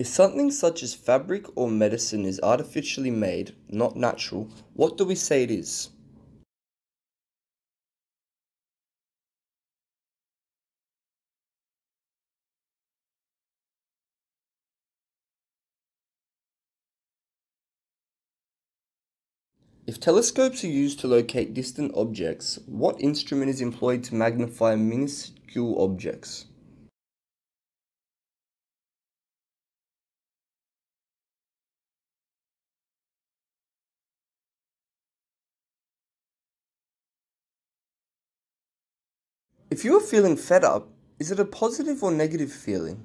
If something such as fabric or medicine is artificially made, not natural, what do we say it is? If telescopes are used to locate distant objects, what instrument is employed to magnify minuscule objects? If you are feeling fed up, is it a positive or negative feeling?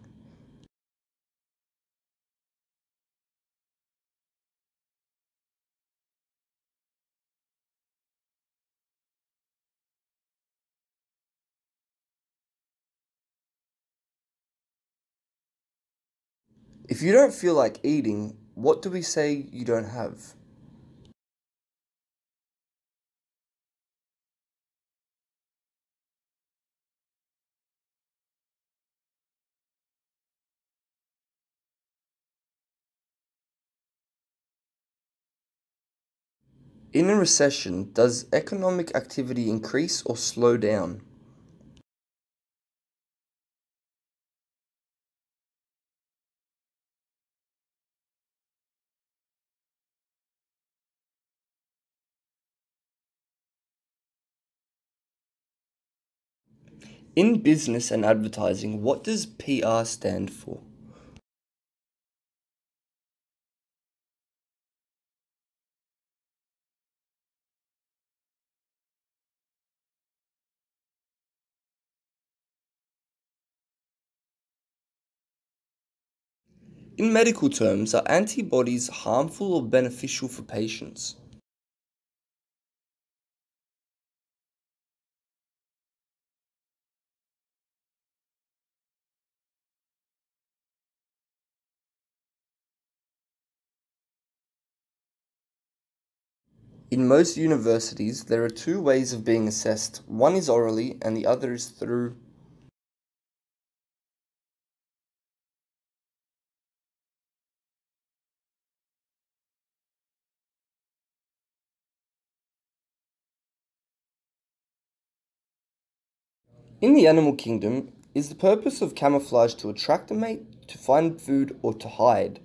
If you don't feel like eating, what do we say you don't have? In a recession, does economic activity increase or slow down? In business and advertising, what does PR stand for? In medical terms, are antibodies harmful or beneficial for patients? In most universities, there are two ways of being assessed. One is orally and the other is through. In the animal kingdom, is the purpose of camouflage to attract a mate, to find food, or to hide?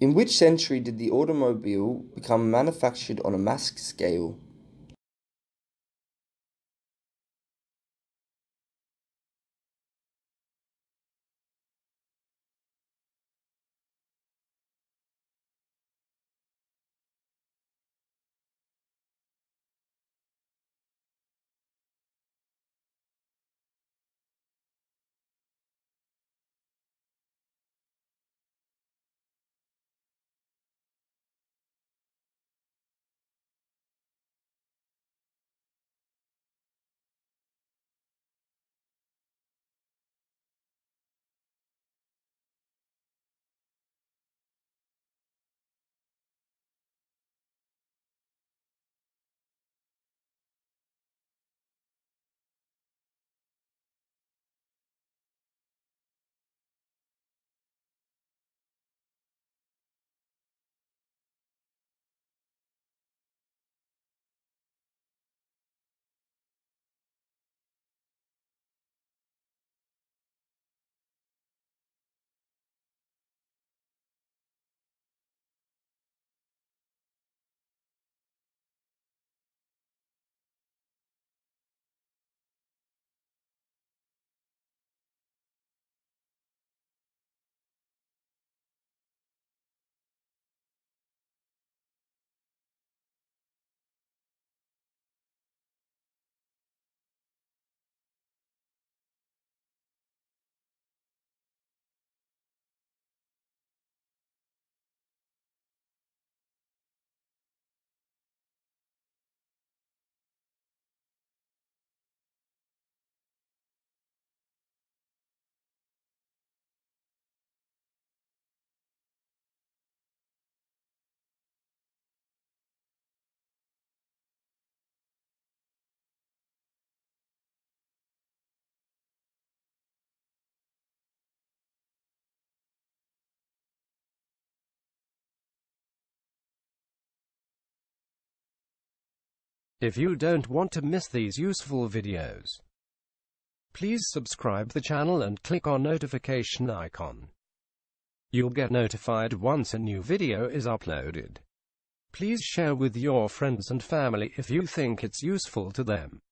In which century did the automobile become manufactured on a mass scale? If you don't want to miss these useful videos, please subscribe the channel and click on notification icon. You'll get notified once a new video is uploaded. Please share with your friends and family if you think it's useful to them.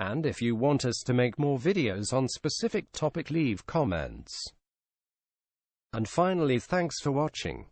And if you want us to make more videos on specific topic, leave comments. And finally, thanks for watching.